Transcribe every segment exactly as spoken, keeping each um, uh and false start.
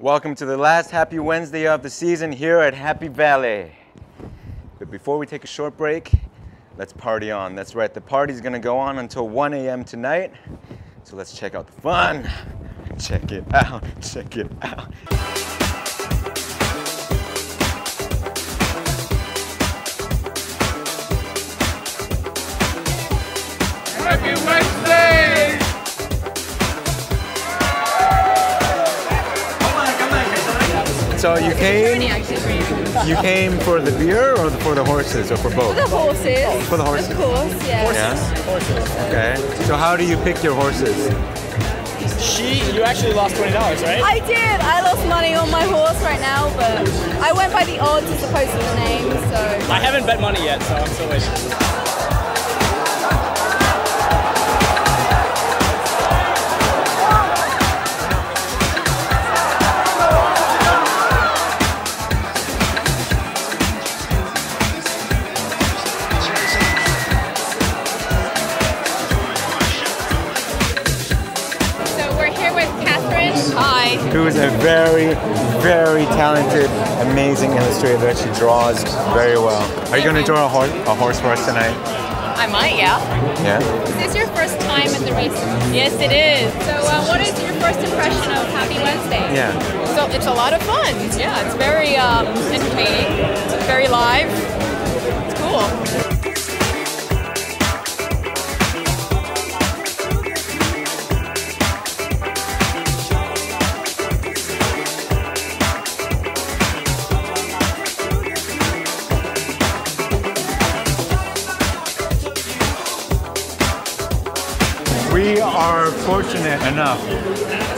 Welcome to the last Happy Wednesday of the season here at Happy Valley. But before we take a short break, let's party on. That's right, the party's gonna go on until one A M tonight. So let's check out the fun. Check it out, check it out. Happy Wednesday! So you came, you came for the beer or for the horses or for both? For the horses. For the horses. Of course, yeah. Horses. Yeah. Horses. Okay. So how do you pick your horses? She, you actually lost twenty dollars, right? I did. I lost money on my horse right now, but I went by the odds as opposed to the name, so. I haven't bet money yet, so I'm still waiting. Who is a very, very talented, amazing illustrator. She draws very well. Are you going to draw a horse, a horse for us tonight? I might, yeah. Yeah? Is this your first time at the race? Yes, it is. So uh, what is your first impression of Happy Wednesday? Yeah. So it's a lot of fun. Yeah, it's very um, entertaining. It's very live. It's cool. We are fortunate enough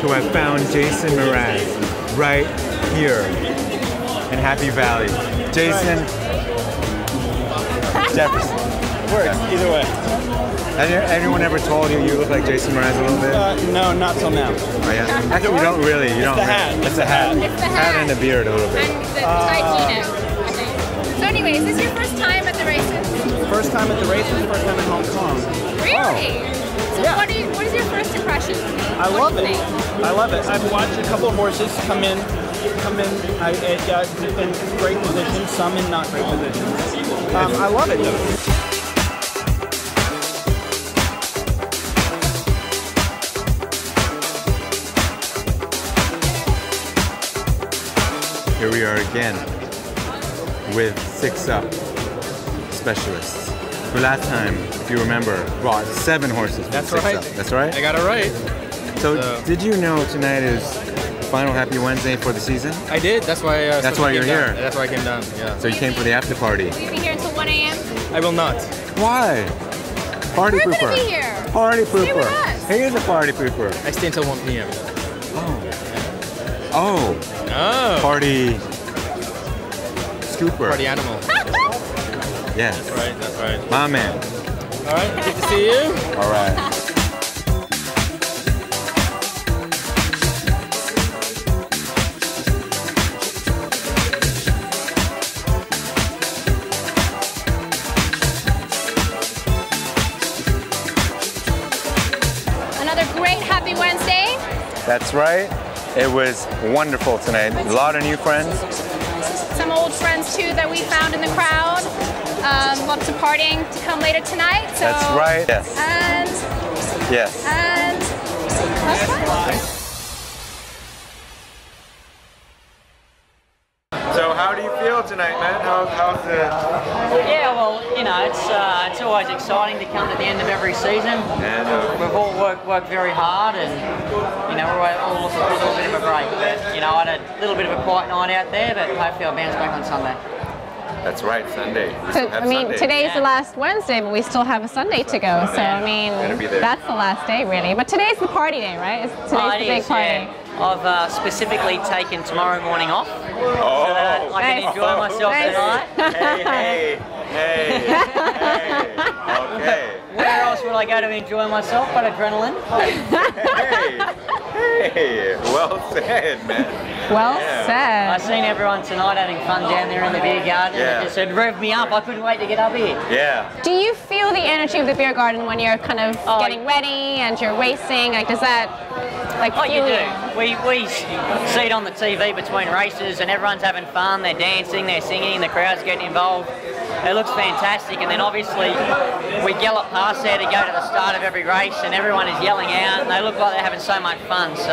to have found Jason Mraz right here in Happy Valley. Jason Jefferson. It works, yeah. Either way. Has anyone ever told you you look like Jason Mraz a little bit? Uh, no, not till now. Oh, yeah. Actually, you don't really. You it's don't. The hat. It's, it's the hat. hat. It's the hat. Hat and the beard a little bit. And the tight uh, So, anyway, is this your first time at the races? First time at the races. First time in Hong Kong. Really? Oh. So yeah. what, you, what is your first impression? I what love it. Think? I love it. I've watched a couple of horses come in, come in, I, I, I, in great positions, some in not great positions. Um, I love it though. Here we are again with six up specialists. For last time, if you remember, brought seven horses. That's right. Up. That's right. I got it right. So, so, did you know tonight is final Happy Wednesday for the season? I did. That's why. Uh, that's why you're here. That's why I came down. Yeah. So you came for the after party. Will you be here until one A M? I will not. Why? Party We're pooper. We're gonna be here. Party pooper. Stay with us. Hey, here's a party pooper. I stay until one P M Oh. Oh. No. Party. Scooper. Party animal. Yeah. That's right, that's right. My man. All right, good to see you. All right. Another great Happy Wednesday. That's right. It was wonderful tonight. A lot of new friends. Some old friends too that we found in the crowd. Um, lots of partying to come later tonight. So. That's right. Yes. And. Yes. And. That's so how do you feel tonight, man? How, how's the? Yeah, well, you know, it's uh, it's always exciting to come to the end of every season. Yeah, no. We've all worked worked very hard, and you know, we're all looking for a little bit of a break. But, you know, I had a little bit of a quiet night out there, but hopefully I'll bounce back on Sunday. That's right, Sunday. So, I mean, Sunday. Today's yeah. the last Wednesday, but we still have a Sunday to go. Sunday. So, I mean, that's the last day, really. But today's the party day, right? It's, today's oh, it the big is, party. Yeah. I've uh, specifically taken tomorrow morning off, oh, so that I nice. can enjoy myself nice. tonight. Hey, hey, hey, hey. Okay. Where else would I go to enjoy myself but adrenaline? Hey, hey. Hey, well said, man. Well yeah. said. I seen everyone tonight having fun down there in the beer garden. Yeah. And it just it revved me up. I couldn't wait to get up here. Yeah. Do you feel the energy of the beer garden when you're kind of oh, getting ready and you're racing? Like, does that like? Oh, you do. You? We we see it on the T V between races, and everyone's having fun. They're dancing, they're singing, the crowd's getting involved. It looks fantastic, and then obviously we gallop past there to go to the start of every race, and everyone is yelling out, and they look like they're having so much fun. So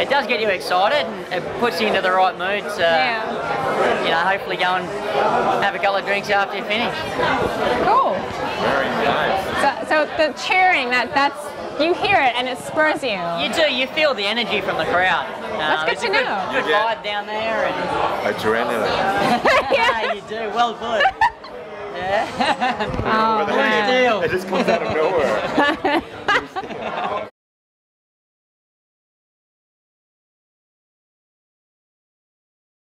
it does get you excited, and it puts you into the right mood to, yeah. you know, hopefully go and have a couple of drinks after you finish. Cool. Very nice. So, so the cheering, that that's you hear it, and it spurs you. You do. You feel the energy from the crowd. Uh, That's good to a know. Good, good vibe down there. And adrenaline. Yeah, you do. Well put. Yeah. Oh, man. It just comes out of nowhere.